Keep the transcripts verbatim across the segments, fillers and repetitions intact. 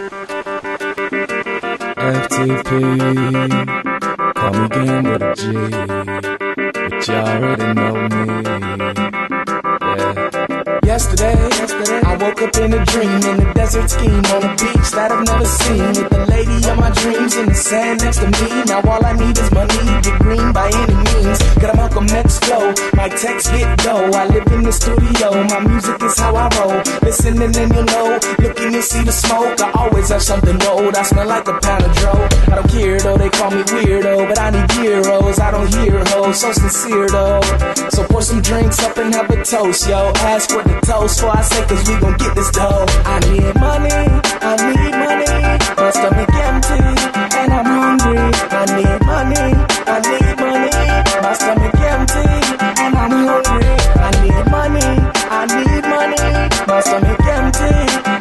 F T P, call me Gamble G, but y'all already know me. Yeah. Yesterday, yesterday, I woke up in a dream, in a desert scheme, on a beach that I've never seen, with the lady of my dreams in the sand next to me. Now all I need is money, get green by any means, got a Malcolm X flow, my text hit go. I live in the studio, my music is how I roll, listening and you'll know, looking to see the smoke. I always have something old, I smell like a pound of dough. I don't care though, they call me weirdo, but I need heroes, I don't hear hoes, so sincere though. So pour some drinks up and have a toast, yo, ask for the toast, before I say, cause we gon' get this dough. I need money, I need money, my stomach empty, and I'm hungry. I need money, I need money, my stomach empty, and I'm hungry. I need money, I need money, my stomach empty,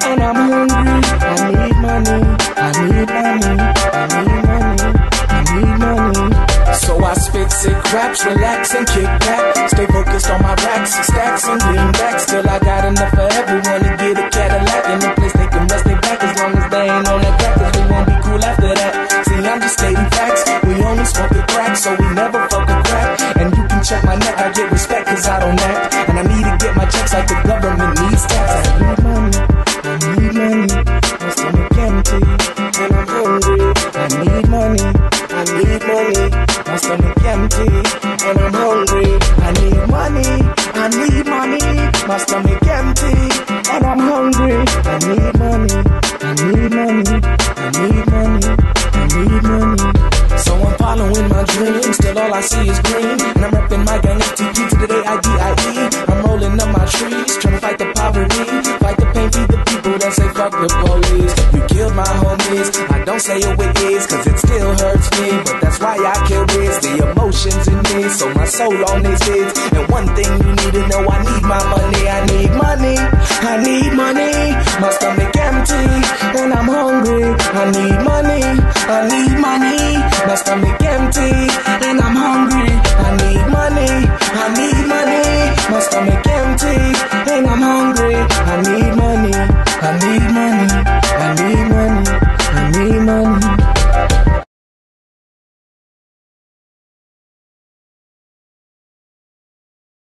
and I'm hungry. I need money, I need money, I need money, I need money. So I spit sick raps, relax and kick back, stay focused on my racks, stacks and greenbacks, till I got enough for everyone to get a Cadillac, and a place they can rest their back, as long as they ain't on that crack, cause we won't be cool after that. See, I'm just stating facts, we only smoke the crack, so we never fuck the crack, and you can check my neck, I get respect cause I don't act, and I need to get my checks like the government needs tax. I need money, I need money, my stomach empty, and I'm hungry. I need money, I need money, my stomach empty, and I'm hungry. I need money, I need money, my stomach empty, and I'm hungry. I need money, I need money, I need money, I need money. So I'm following my dreams, still all I see is green, and I'm repping my gang F T P to the day I die. I'm rolling up my trees, trying to fight the poverty, fight the pain, feed the people that say fuck the police. You killed my homies, I don't say it with ease, cause it still hurts me, but that's why I kill this. The emotions in me, so my soul on these hits. And one thing you need to know, I need my money. I need money, I need money, my stomach empty, and I'm hungry. I need money, I need money, my stomach empty, and I'm hungry. I need money, I need money, my stomach empty, and I'm hungry. I need money, I need